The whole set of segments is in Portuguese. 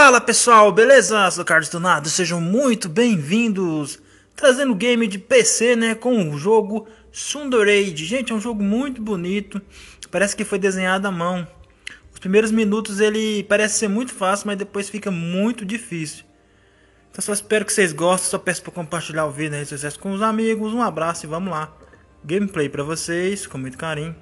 Fala pessoal, beleza? Eu sou o Carlos do Nado, sejam muito bem-vindos. Trazendo game de PC, né? Com o jogo Sundered. Gente, é um jogo muito bonito. Parece que foi desenhado à mão. Os primeiros minutos ele parece ser muito fácil, mas depois fica muito difícil. Então só espero que vocês gostem. Só peço para compartilhar o vídeo, né? Sucesso com os amigos. Um abraço e vamos lá. Gameplay para vocês, com muito carinho.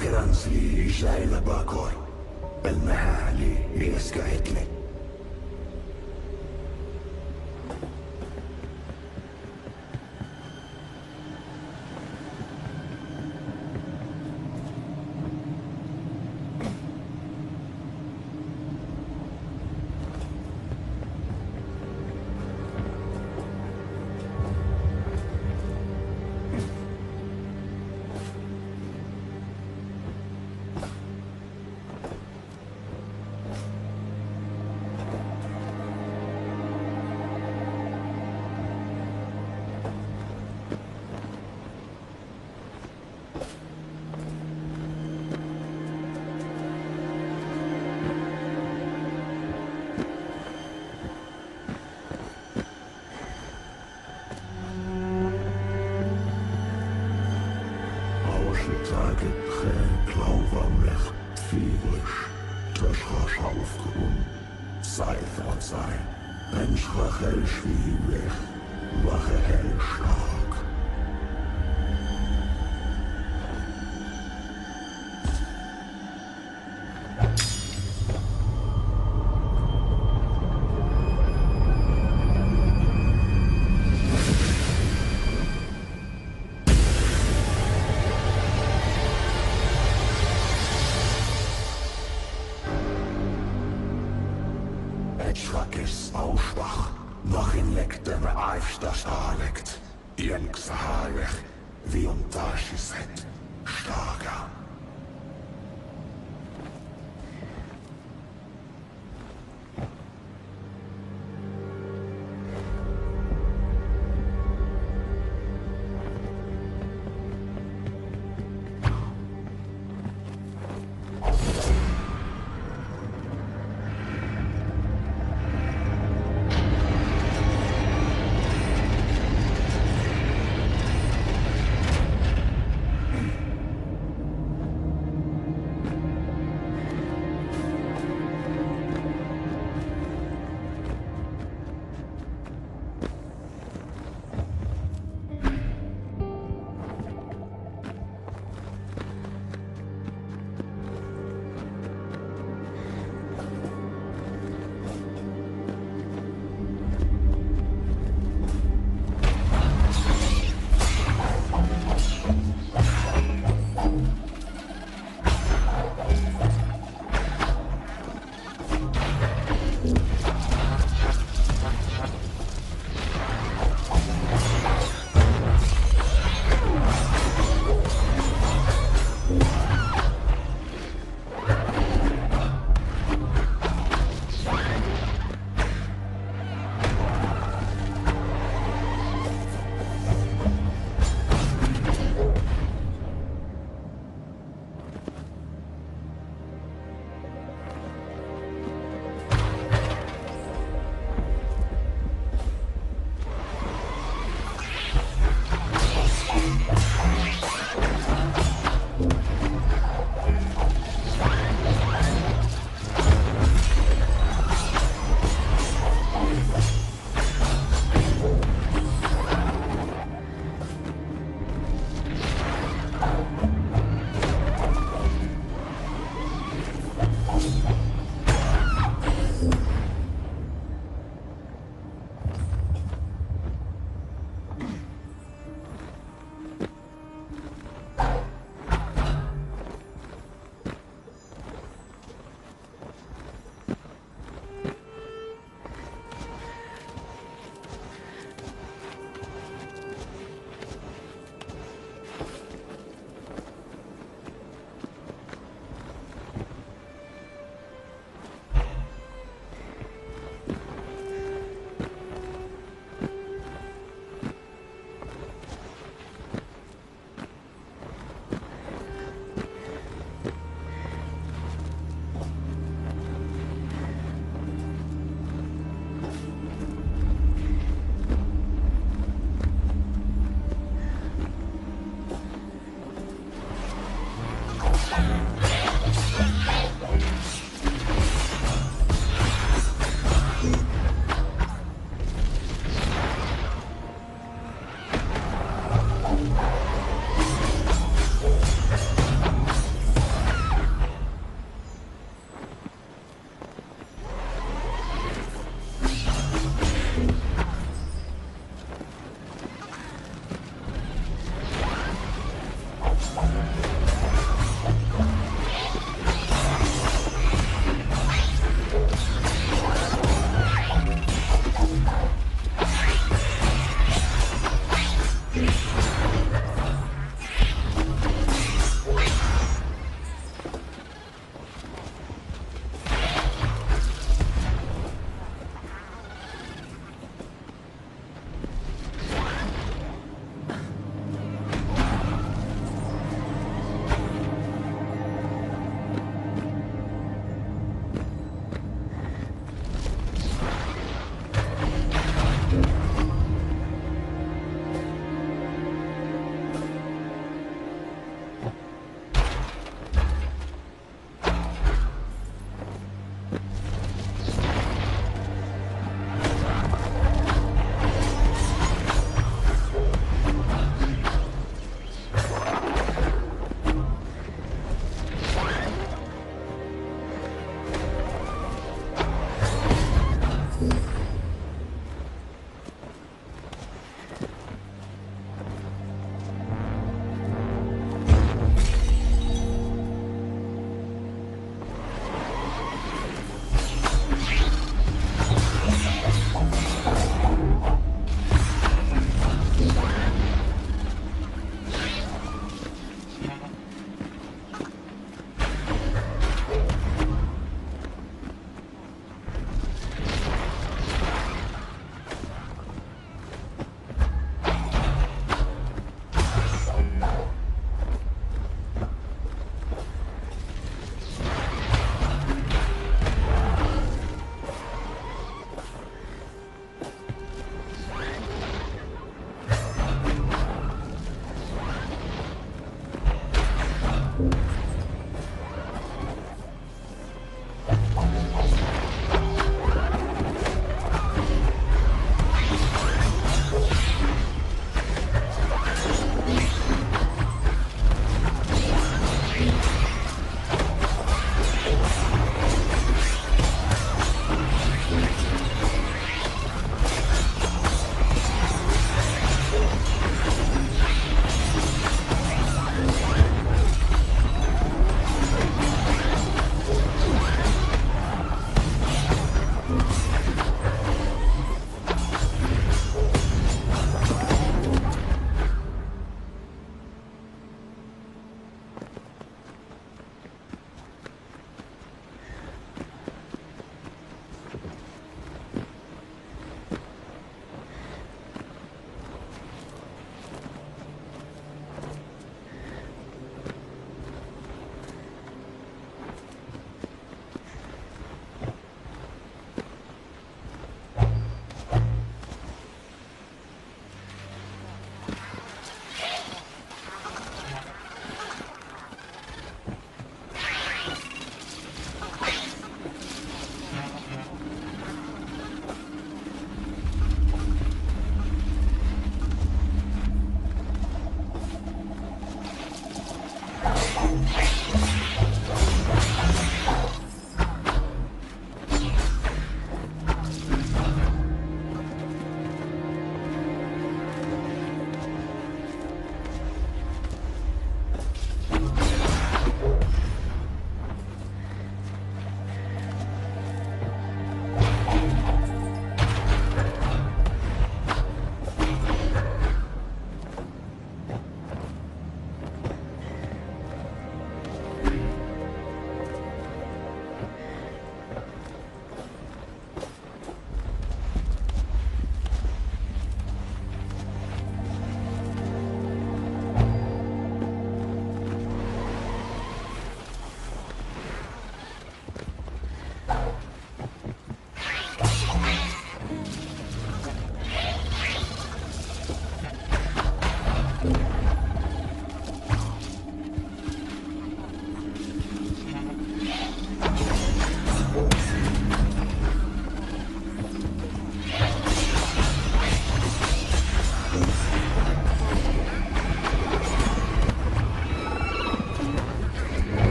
كرانسي جايلة باكور المحالي بيسكايتني.